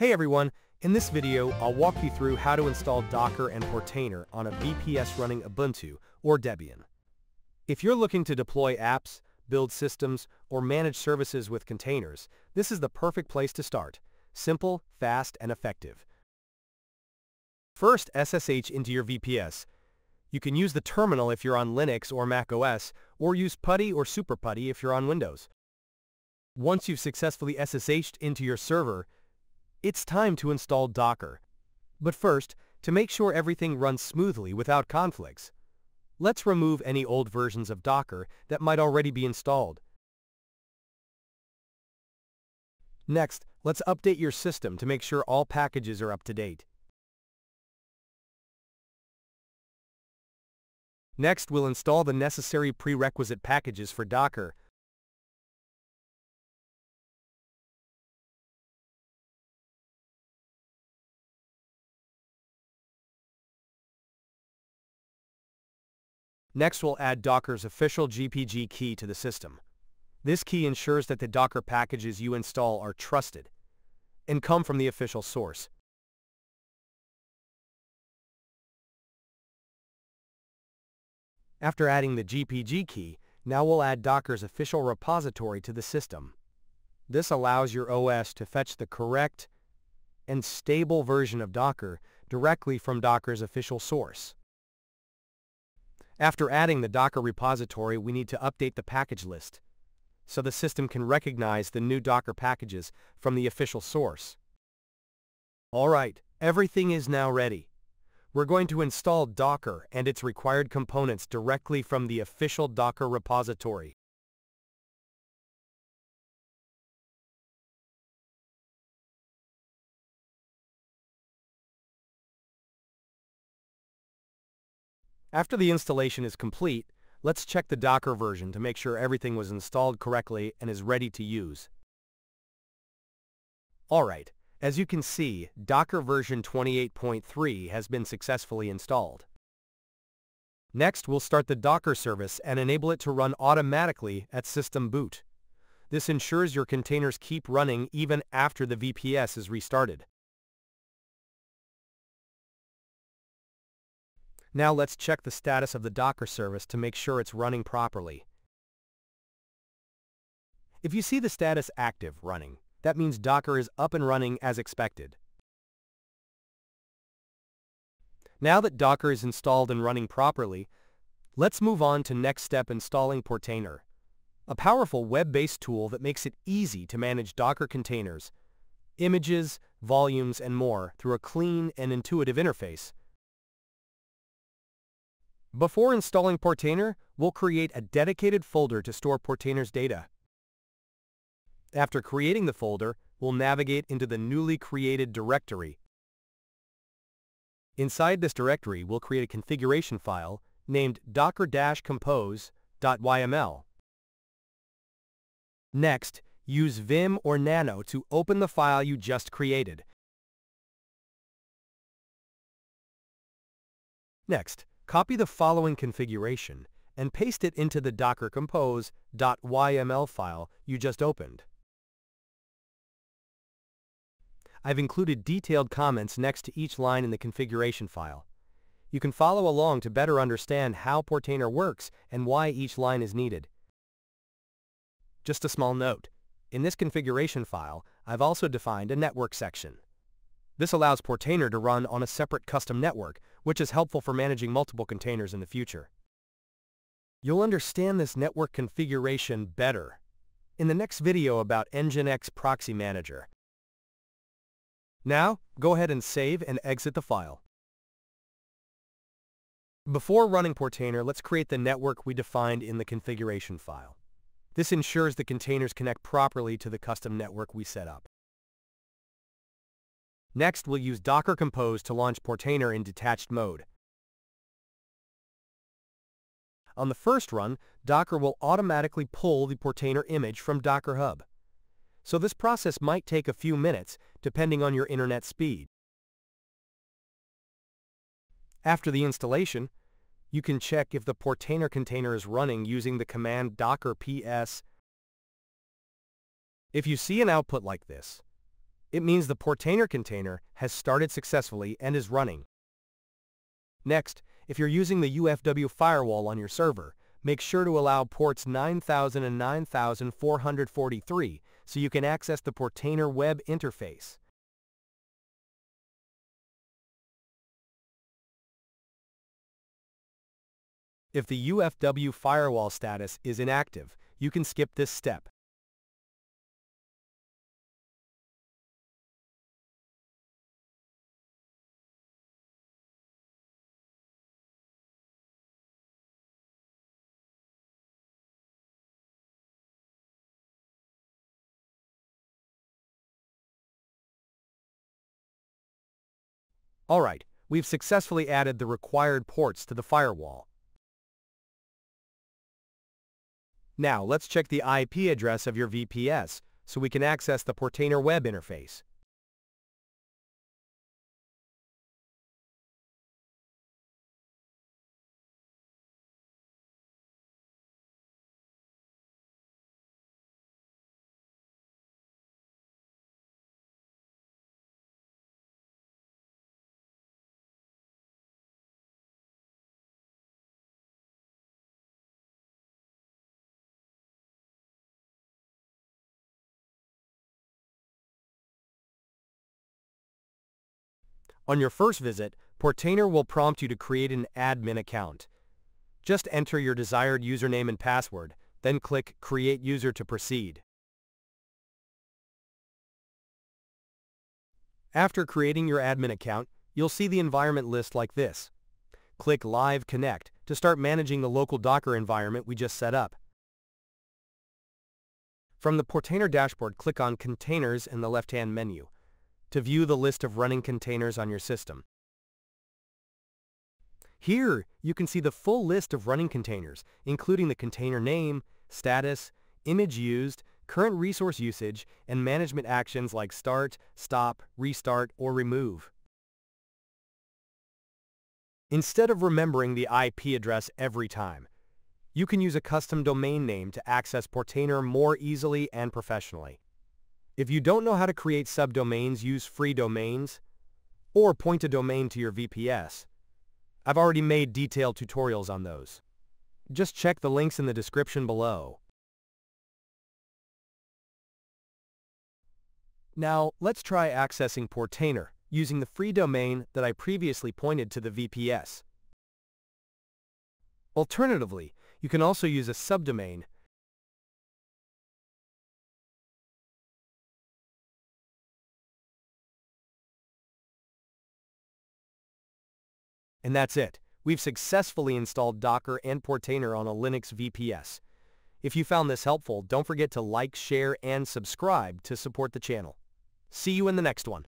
Hey everyone, in this video, I'll walk you through how to install Docker and Portainer on a VPS running Ubuntu or Debian. If you're looking to deploy apps, build systems, or manage services with containers, this is the perfect place to start. Simple, fast, and effective. First, SSH into your VPS. You can use the terminal if you're on Linux or Mac OS, or use PuTTY or SuperPutty if you're on Windows. Once you've successfully SSH'd into your server, it's time to install Docker. But first, to make sure everything runs smoothly without conflicts, let's remove any old versions of Docker that might already be installed. Next, let's update your system to make sure all packages are up to date. Next, we'll install the necessary prerequisite packages for Docker. Next, we'll add Docker's official GPG key to the system. This key ensures that the Docker packages you install are trusted and come from the official source. After adding the GPG key, now we'll add Docker's official repository to the system. This allows your OS to fetch the correct and stable version of Docker directly from Docker's official source. After adding the Docker repository, we need to update the package list so the system can recognize the new Docker packages from the official source. Alright, everything is now ready. We're going to install Docker and its required components directly from the official Docker repository. After the installation is complete, let's check the Docker version to make sure everything was installed correctly and is ready to use. Alright, as you can see, Docker version 28.3 has been successfully installed. Next, we'll start the Docker service and enable it to run automatically at system boot. This ensures your containers keep running even after the VPS is restarted. Now let's check the status of the Docker service to make sure it's running properly. If you see the status active running, that means Docker is up and running as expected. Now that Docker is installed and running properly, let's move on to next step, installing Portainer, a powerful web-based tool that makes it easy to manage Docker containers, images, volumes, and more through a clean and intuitive interface. Before installing Portainer, we'll create a dedicated folder to store Portainer's data. After creating the folder, we'll navigate into the newly created directory. Inside this directory, we'll create a configuration file named docker-compose.yml. Next, use Vim or Nano to open the file you just created. Next, copy the following configuration and paste it into the docker-compose.yml file you just opened. I've included detailed comments next to each line in the configuration file. You can follow along to better understand how Portainer works and why each line is needed. Just a small note, in this configuration file, I've also defined a network section. This allows Portainer to run on a separate custom network, which is helpful for managing multiple containers in the future. You'll understand this network configuration better in the next video about NGINX Proxy Manager. Now, go ahead and save and exit the file. Before running Portainer, let's create the network we defined in the configuration file. This ensures the containers connect properly to the custom network we set up. Next, we'll use Docker Compose to launch Portainer in detached mode. On the first run, Docker will automatically pull the Portainer image from Docker Hub. So this process might take a few minutes, depending on your internet speed. After the installation, you can check if the Portainer container is running using the command docker ps. If you see an output like this, It means the Portainer container has started successfully and is running. Next, if you're using the UFW firewall on your server, make sure to allow ports 9000 and 9443 so you can access the Portainer web interface. If the UFW firewall status is inactive, you can skip this step. Alright, we've successfully added the required ports to the firewall. Now let's check the IP address of your VPS so we can access the Portainer web interface. On your first visit, Portainer will prompt you to create an admin account. Just enter your desired username and password, then click Create User to proceed. After creating your admin account, you'll see the environment list like this. Click Live Connect to start managing the local Docker environment we just set up. From the Portainer dashboard, click on Containers in the left-hand menu to view the list of running containers on your system. Here, you can see the full list of running containers, including the container name, status, image used, current resource usage, and management actions like start, stop, restart, or remove. Instead of remembering the IP address every time, you can use a custom domain name to access Portainer more easily and professionally. If you don't know how to create subdomains, use free domains or point a domain to your VPS. I've already made detailed tutorials on those. Just check the links in the description below. Now, let's try accessing Portainer using the free domain that I previously pointed to the VPS. Alternatively, you can also use a subdomain . And that's it. We've successfully installed Docker and Portainer on a Linux VPS. If you found this helpful, don't forget to like, share, and subscribe to support the channel. See you in the next one.